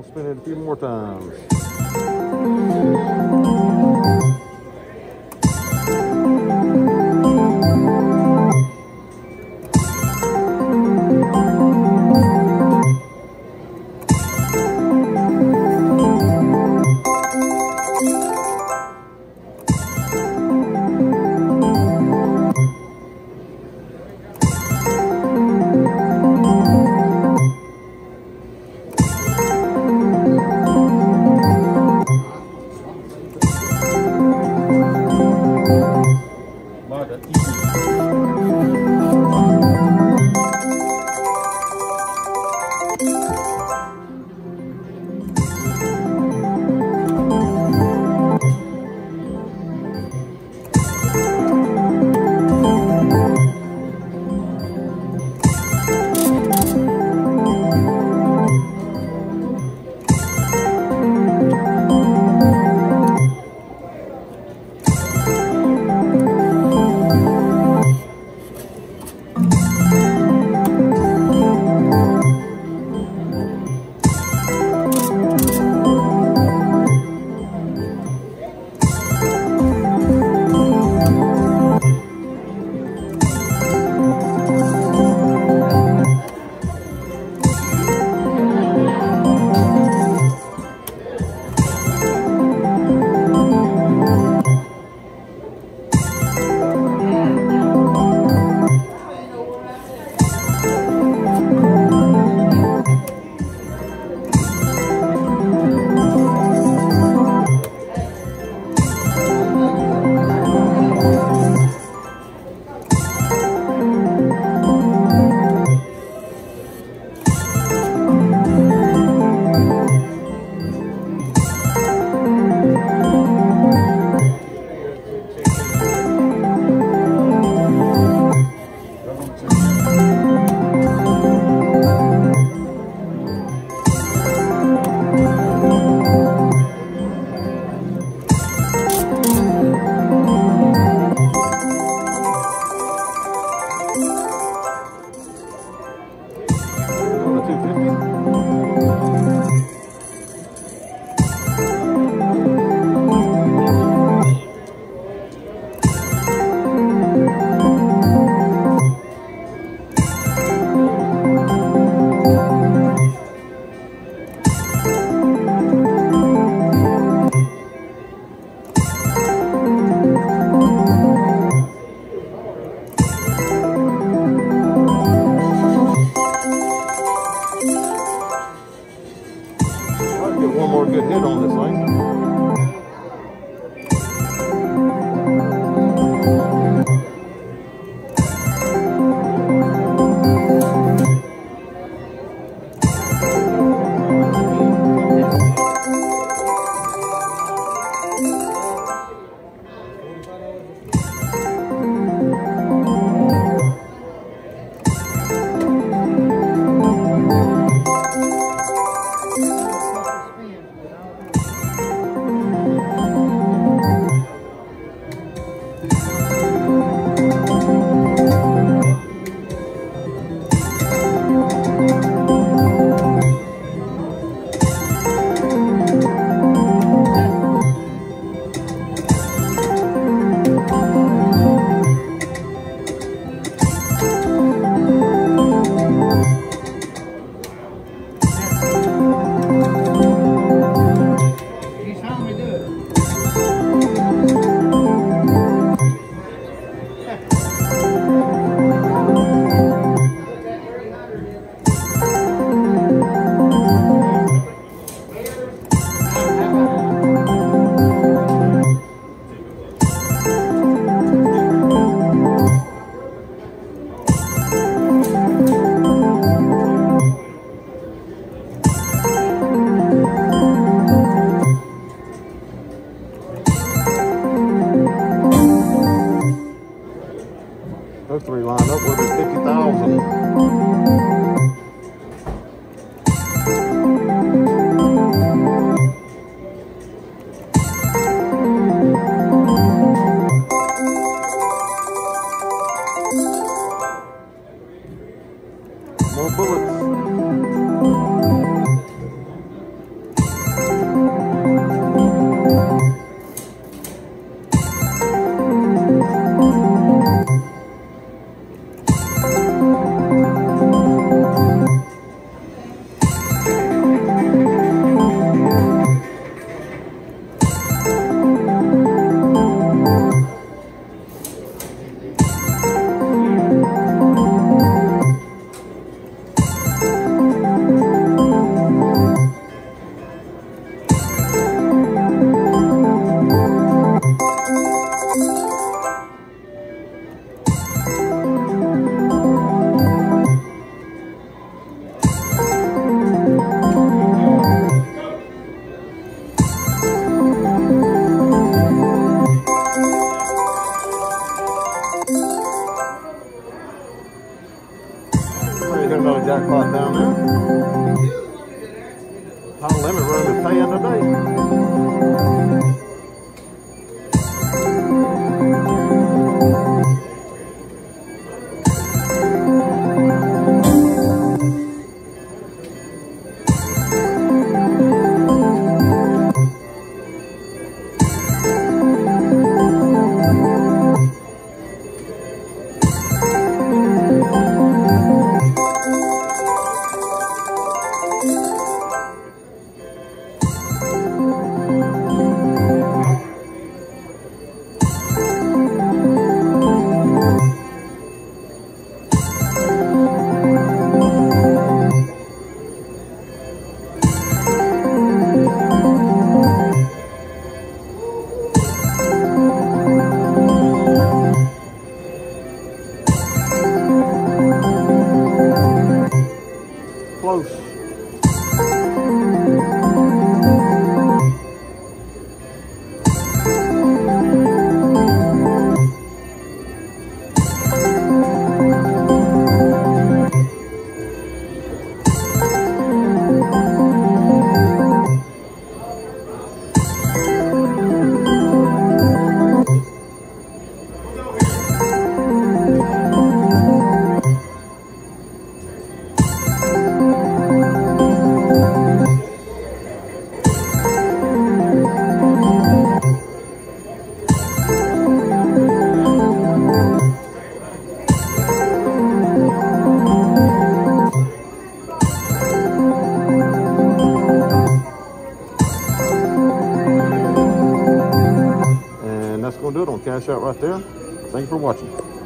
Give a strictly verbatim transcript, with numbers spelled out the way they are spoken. We'll spin it a few more times. on limit room is paying a night. That's going to do it on Cash Out right there. Thank you for watching.